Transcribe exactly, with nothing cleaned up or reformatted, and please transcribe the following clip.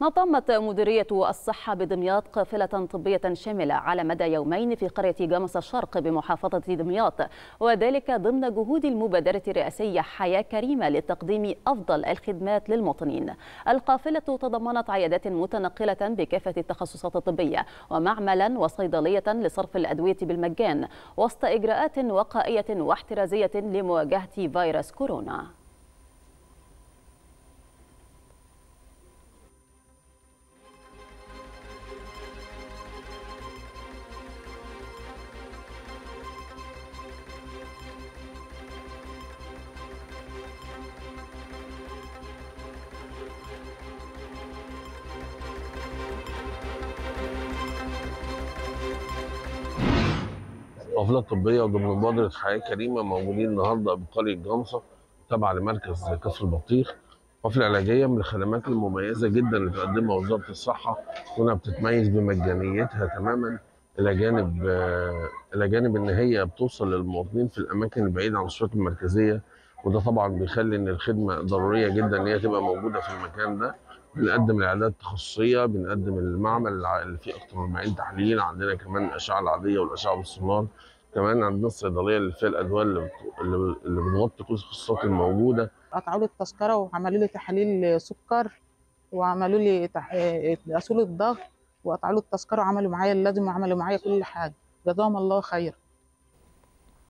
نظمت مديرية الصحة بدمياط قافلة طبية شاملة على مدى يومين في قرية جمصة الشرق بمحافظة دمياط، وذلك ضمن جهود المبادرة الرئاسية حياة كريمة لتقديم أفضل الخدمات للمواطنين. القافلة تضمنت عيادات متنقلة بكافة التخصصات الطبية ومعملا وصيدلية لصرف الأدوية بالمجان، وسط إجراءات وقائية واحترازية لمواجهة فيروس كورونا. قافلة طبية ضمن مبادرة حياة كريمة موجودين النهارده بقرية جمصة تابعة لمركز كفر البطيخ. قافلة علاجية من الخدمات المميزة جدا اللي بتقدمها وزارة الصحة، وانها بتتميز بمجانيتها تماما الى جانب الى جانب ان هي بتوصل للمواطنين في الاماكن البعيدة عن السوق المركزية، وده طبعا بيخلي ان الخدمة ضرورية جدا ان هي تبقى موجودة في المكان ده. بنقدم العيادات التخصصيه، بنقدم المعمل اللي فيه اكثر من أربعين تحليل، عندنا كمان الاشعه العاديه والاشعه بالسونار، كمان عندنا الصيدليه اللي فيها الادويه اللي بتغطي كل التخصصات الموجوده. قطعوا لي التذكره وعملوا لي تحاليل سكر وعملوا لي قاسوا لي الضغط وقطعوا لي التذكره وعملوا معايا اللازم وعملوا معايا كل حاجه، جزاهم الله خير.